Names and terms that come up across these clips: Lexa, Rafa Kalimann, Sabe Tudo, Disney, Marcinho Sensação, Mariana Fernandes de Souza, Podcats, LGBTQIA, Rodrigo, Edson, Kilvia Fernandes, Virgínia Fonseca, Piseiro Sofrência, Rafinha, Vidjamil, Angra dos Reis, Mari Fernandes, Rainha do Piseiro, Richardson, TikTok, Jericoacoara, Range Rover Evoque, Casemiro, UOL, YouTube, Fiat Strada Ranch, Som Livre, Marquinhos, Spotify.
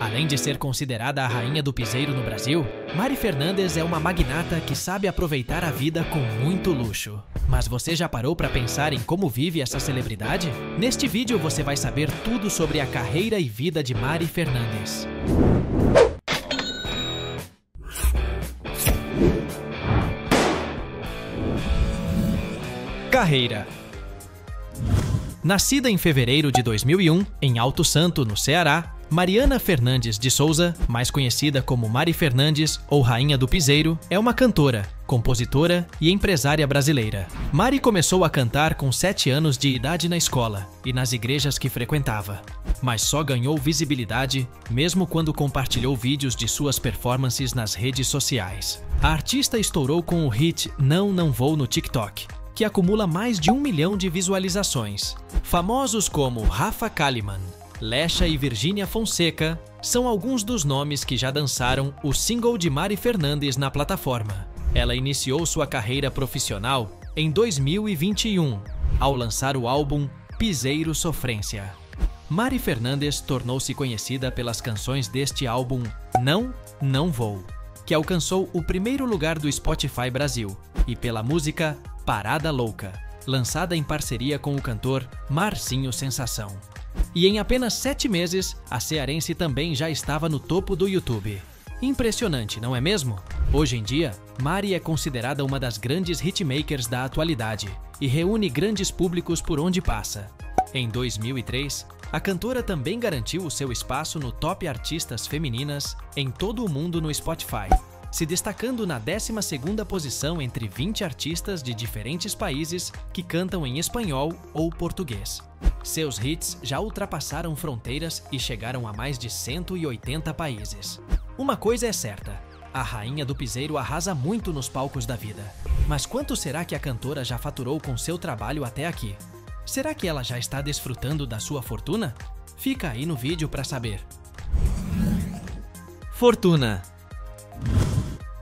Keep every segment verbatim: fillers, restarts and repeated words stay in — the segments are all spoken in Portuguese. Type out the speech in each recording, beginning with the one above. Além de ser considerada a rainha do piseiro no Brasil, Mari Fernandes é uma magnata que sabe aproveitar a vida com muito luxo. Mas você já parou para pensar em como vive essa celebridade? Neste vídeo você vai saber tudo sobre a carreira e vida de Mari Fernandes. Carreira. Nascida em fevereiro de dois mil e um, em Alto Santo, no Ceará, Mariana Fernandes de Souza, mais conhecida como Mari Fernandes ou Rainha do Piseiro, é uma cantora, compositora e empresária brasileira. Mari começou a cantar com sete anos de idade na escola e nas igrejas que frequentava, mas só ganhou visibilidade mesmo quando compartilhou vídeos de suas performances nas redes sociais. A artista estourou com o hit Não, Não Vou no TikTok, que acumula mais de um milhão de visualizações. Famosos como Rafa Kalimann, Lexa e Virgínia Fonseca são alguns dos nomes que já dançaram o single de Mari Fernandes na plataforma. Ela iniciou sua carreira profissional em dois mil e vinte e um, ao lançar o álbum Piseiro Sofrência. Mari Fernandes tornou-se conhecida pelas canções deste álbum Não, Não Vou, que alcançou o primeiro lugar do Spotify Brasil, e pela música Parada Louca, lançada em parceria com o cantor Marcinho Sensação. E em apenas sete meses, a cearense também já estava no topo do YouTube. Impressionante, não é mesmo? Hoje em dia, Mari é considerada uma das grandes hitmakers da atualidade e reúne grandes públicos por onde passa. Em dois mil e três, a cantora também garantiu o seu espaço no Top Artistas Femininas em todo o mundo no Spotify, se destacando na décima segunda posição entre vinte artistas de diferentes países que cantam em espanhol ou português. Seus hits já ultrapassaram fronteiras e chegaram a mais de cento e oitenta países. Uma coisa é certa, a rainha do piseiro arrasa muito nos palcos da vida. Mas quanto será que a cantora já faturou com seu trabalho até aqui? Será que ela já está desfrutando da sua fortuna? Fica aí no vídeo para saber. Fortuna.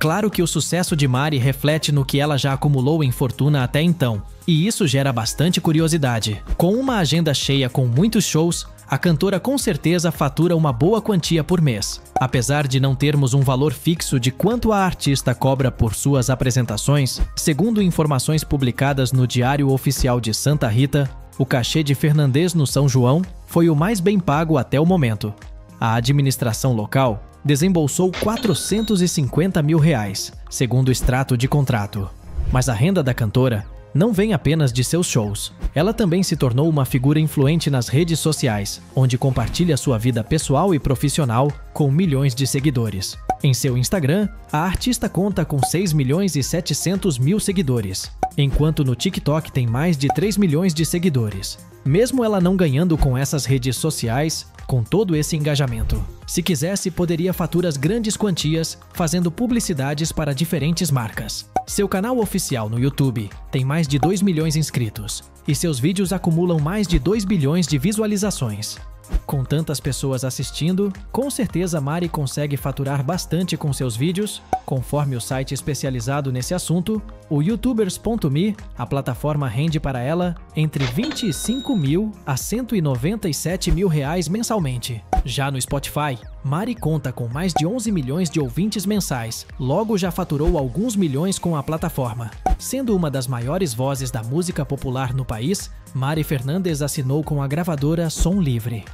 Claro que o sucesso de Mari reflete no que ela já acumulou em fortuna até então, e isso gera bastante curiosidade. Com uma agenda cheia com muitos shows, a cantora com certeza fatura uma boa quantia por mês. Apesar de não termos um valor fixo de quanto a artista cobra por suas apresentações, segundo informações publicadas no Diário Oficial de Santa Rita, o cachê de Fernandes no São João foi o mais bem pago até o momento. A administração local desembolsou quatrocentos e cinquenta mil reais, segundo o extrato de contrato. Mas a renda da cantora não vem apenas de seus shows. Ela também se tornou uma figura influente nas redes sociais, onde compartilha sua vida pessoal e profissional com milhões de seguidores. Em seu Instagram, a artista conta com seis milhões e setecentos mil seguidores, enquanto no TikTok tem mais de três milhões de seguidores. Mesmo ela não ganhando com essas redes sociais, com todo esse engajamento, se quisesse, poderia faturar grandes quantias fazendo publicidades para diferentes marcas. Seu canal oficial no YouTube tem mais de dois milhões de inscritos e seus vídeos acumulam mais de dois bilhões de visualizações. Com tantas pessoas assistindo, com certeza Mari consegue faturar bastante com seus vídeos. Conforme o site especializado nesse assunto, o youtubers ponto me, a plataforma rende para ela entre vinte e cinco mil reais a cento e noventa e sete mil reais mensalmente. Já no Spotify, Mari conta com mais de onze milhões de ouvintes mensais, logo já faturou alguns milhões com a plataforma. Sendo uma das maiores vozes da música popular no país, Mari Fernandes assinou com a gravadora Som Livre.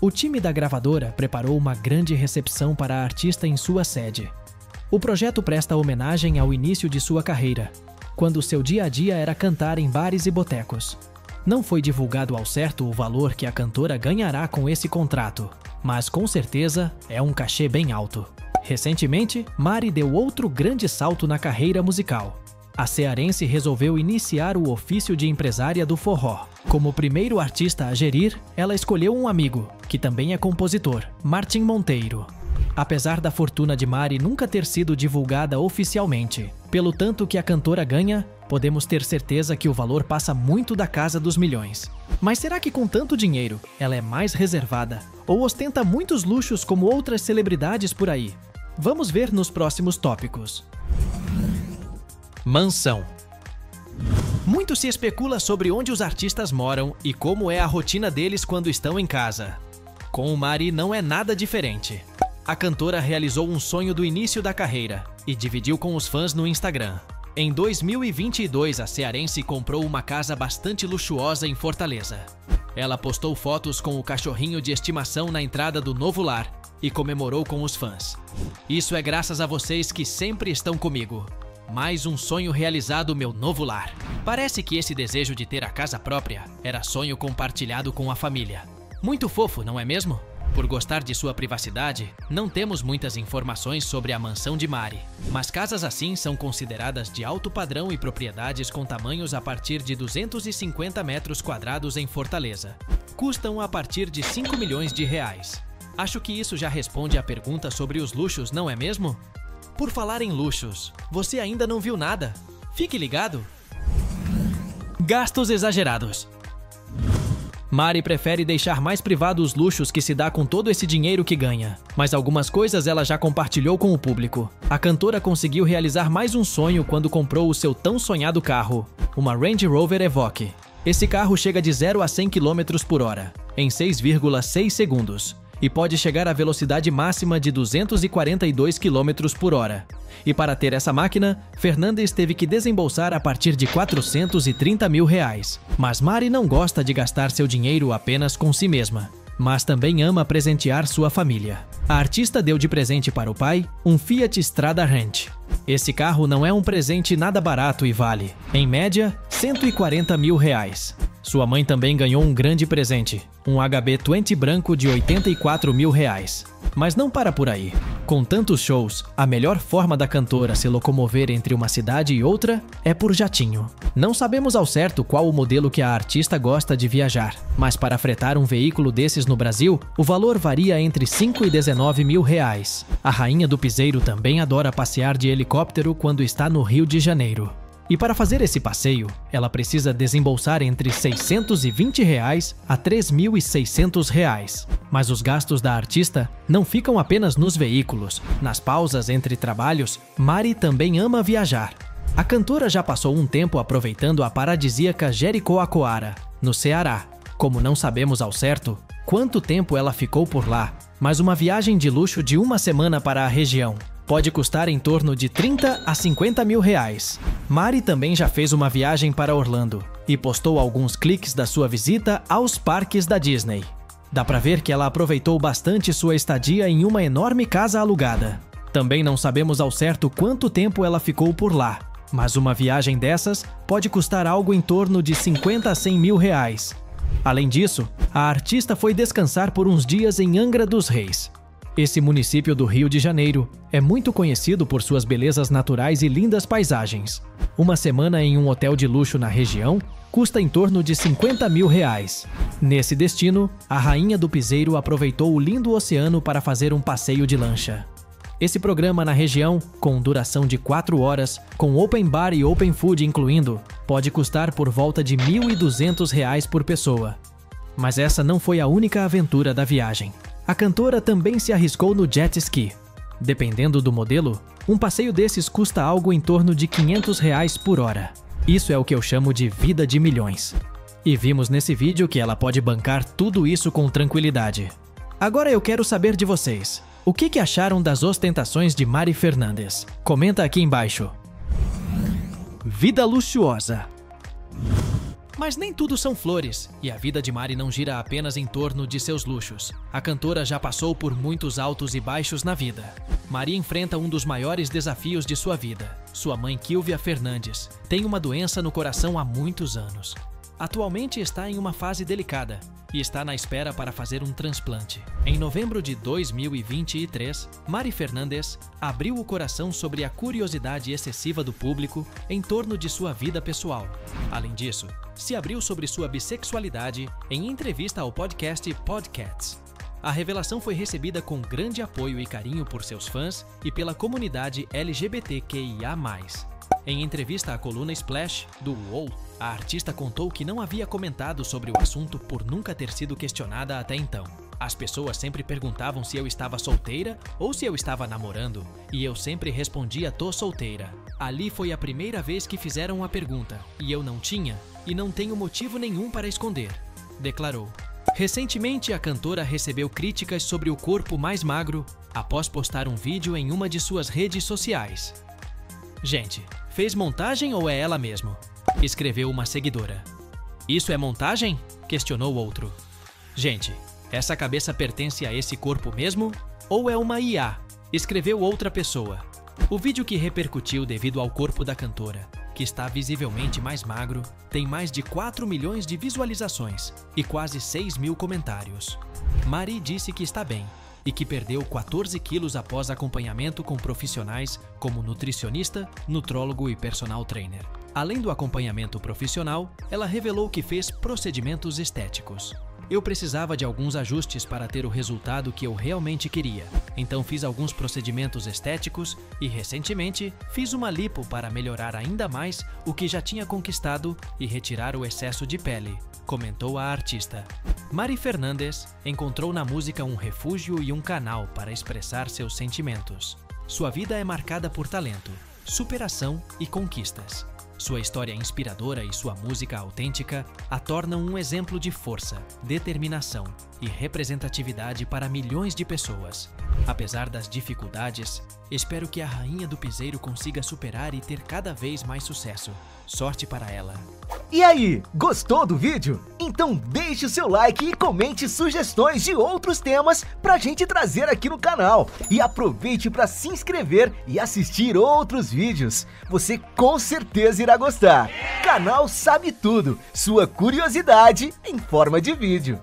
O time da gravadora preparou uma grande recepção para a artista em sua sede. O projeto presta homenagem ao início de sua carreira, quando seu dia a dia era cantar em bares e botecos. Não foi divulgado ao certo o valor que a cantora ganhará com esse contrato, mas com certeza é um cachê bem alto. Recentemente, Mari deu outro grande salto na carreira musical. A cearense resolveu iniciar o ofício de empresária do forró. Como primeiro artista a gerir, ela escolheu um amigo, que também é compositor, Martin Monteiro. Apesar da fortuna de Mari nunca ter sido divulgada oficialmente, pelo tanto que a cantora ganha, podemos ter certeza que o valor passa muito da casa dos milhões. Mas será que com tanto dinheiro, ela é mais reservada ou ostenta muitos luxos como outras celebridades por aí? Vamos ver nos próximos tópicos. Mansão. Muito se especula sobre onde os artistas moram e como é a rotina deles quando estão em casa. Com o Mari não é nada diferente. A cantora realizou um sonho do início da carreira e dividiu com os fãs no Instagram. Em dois mil e vinte e dois, a cearense comprou uma casa bastante luxuosa em Fortaleza. Ela postou fotos com o cachorrinho de estimação na entrada do novo lar e comemorou com os fãs. Isso é graças a vocês que sempre estão comigo. Mais um sonho realizado, meu novo lar. Parece que esse desejo de ter a casa própria era sonho compartilhado com a família. Muito fofo, não é mesmo? Por gostar de sua privacidade, não temos muitas informações sobre a mansão de Mari, mas casas assim são consideradas de alto padrão e propriedades com tamanhos a partir de duzentos e cinquenta metros quadrados em Fortaleza. Custam a partir de cinco milhões de reais. Acho que isso já responde à pergunta sobre os luxos, não é mesmo? Por falar em luxos, você ainda não viu nada? Fique ligado! Gastos exagerados. Mari prefere deixar mais privado os luxos que se dá com todo esse dinheiro que ganha. Mas algumas coisas ela já compartilhou com o público. A cantora conseguiu realizar mais um sonho quando comprou o seu tão sonhado carro, uma Range Rover Evoque. Esse carro chega de zero a cem quilômetros por hora, em seis vírgula seis segundos, e pode chegar à velocidade máxima de duzentos e quarenta e dois quilômetros por hora. E para ter essa máquina, Fernandes teve que desembolsar a partir de quatrocentos e trinta mil reais. Mas Mari não gosta de gastar seu dinheiro apenas com si mesma, mas também ama presentear sua família. A artista deu de presente para o pai um Fiat Strada Ranch. Esse carro não é um presente nada barato e vale, em média, cento e quarenta mil reais. Sua mãe também ganhou um grande presente, um H B vinte branco de oitenta e quatro mil reais. Mas não para por aí. Com tantos shows, a melhor forma da cantora se locomover entre uma cidade e outra é por jatinho. Não sabemos ao certo qual o modelo que a artista gosta de viajar, mas para fretar um veículo desses no Brasil, o valor varia entre cinco e dezenove mil reais. A Rainha do Piseiro também adora passear de helicóptero quando está no Rio de Janeiro. E para fazer esse passeio, ela precisa desembolsar entre seiscentos e vinte reais a três mil e seiscentos reais. Mas os gastos da artista não ficam apenas nos veículos. Nas pausas entre trabalhos, Mari também ama viajar. A cantora já passou um tempo aproveitando a paradisíaca Jericoacoara, no Ceará. Como não sabemos ao certo quanto tempo ela ficou por lá, mas uma viagem de luxo de uma semana para a região pode custar em torno de trinta a cinquenta mil reais. Mari também já fez uma viagem para Orlando e postou alguns cliques da sua visita aos parques da Disney. Dá pra ver que ela aproveitou bastante sua estadia em uma enorme casa alugada. Também não sabemos ao certo quanto tempo ela ficou por lá, mas uma viagem dessas pode custar algo em torno de cinquenta a cem mil reais. Além disso, a artista foi descansar por uns dias em Angra dos Reis. Esse município do Rio de Janeiro é muito conhecido por suas belezas naturais e lindas paisagens. Uma semana em um hotel de luxo na região custa em torno de cinquenta mil reais. Nesse destino, a Rainha do Piseiro aproveitou o lindo oceano para fazer um passeio de lancha. Esse programa na região, com duração de quatro horas, com open bar e open food incluindo, pode custar por volta de mil e duzentos reais por pessoa. Mas essa não foi a única aventura da viagem. A cantora também se arriscou no jet ski. Dependendo do modelo, um passeio desses custa algo em torno de quinhentos reais por hora. Isso é o que eu chamo de vida de milhões. E vimos nesse vídeo que ela pode bancar tudo isso com tranquilidade. Agora eu quero saber de vocês, o que que acharam das ostentações de Mari Fernandes? Comenta aqui embaixo. Vida luxuosa. Mas nem tudo são flores, e a vida de Mari não gira apenas em torno de seus luxos. A cantora já passou por muitos altos e baixos na vida. Mari enfrenta um dos maiores desafios de sua vida. Sua mãe, Kilvia Fernandes, tem uma doença no coração há muitos anos. Atualmente está em uma fase delicada e está na espera para fazer um transplante. Em novembro de dois mil e vinte e três, Mari Fernandes abriu o coração sobre a curiosidade excessiva do público em torno de sua vida pessoal. Além disso, se abriu sobre sua bissexualidade em entrevista ao podcast Podcats. A revelação foi recebida com grande apoio e carinho por seus fãs e pela comunidade L G B T Q I A mais. Em entrevista à coluna Splash, do U O L, a artista contou que não havia comentado sobre o assunto por nunca ter sido questionada até então. As pessoas sempre perguntavam se eu estava solteira ou se eu estava namorando, e eu sempre respondia tô solteira. Ali foi a primeira vez que fizeram a pergunta, e eu não tinha, e não tenho motivo nenhum para esconder, declarou. Recentemente, a cantora recebeu críticas sobre o corpo mais magro após postar um vídeo em uma de suas redes sociais. Gente, fez montagem ou é ela mesmo? Escreveu uma seguidora. Isso é montagem? Questionou outro. Gente, essa cabeça pertence a esse corpo mesmo? Ou é uma I A? Escreveu outra pessoa. O vídeo que repercutiu devido ao corpo da cantora, que está visivelmente mais magro, tem mais de quatro milhões de visualizações e quase seis mil comentários. Mari disse que está bem e que perdeu quatorze quilos após acompanhamento com profissionais como nutricionista, nutrólogo e personal trainer. Além do acompanhamento profissional, ela revelou que fez procedimentos estéticos. Eu precisava de alguns ajustes para ter o resultado que eu realmente queria. Então fiz alguns procedimentos estéticos e, recentemente, fiz uma lipo para melhorar ainda mais o que já tinha conquistado e retirar o excesso de pele, comentou a artista. Mari Fernandes encontrou na música um refúgio e um canal para expressar seus sentimentos. Sua vida é marcada por talento, superação e conquistas. Sua história inspiradora e sua música autêntica a tornam um exemplo de força, determinação e representatividade para milhões de pessoas. Apesar das dificuldades, espero que a Rainha do Piseiro consiga superar e ter cada vez mais sucesso. Sorte para ela! E aí, gostou do vídeo? Então deixe o seu like e comente sugestões de outros temas pra gente trazer aqui no canal. E aproveite para se inscrever e assistir outros vídeos. Você com certeza irá gostar. Canal Sabe Tudo, sua curiosidade em forma de vídeo.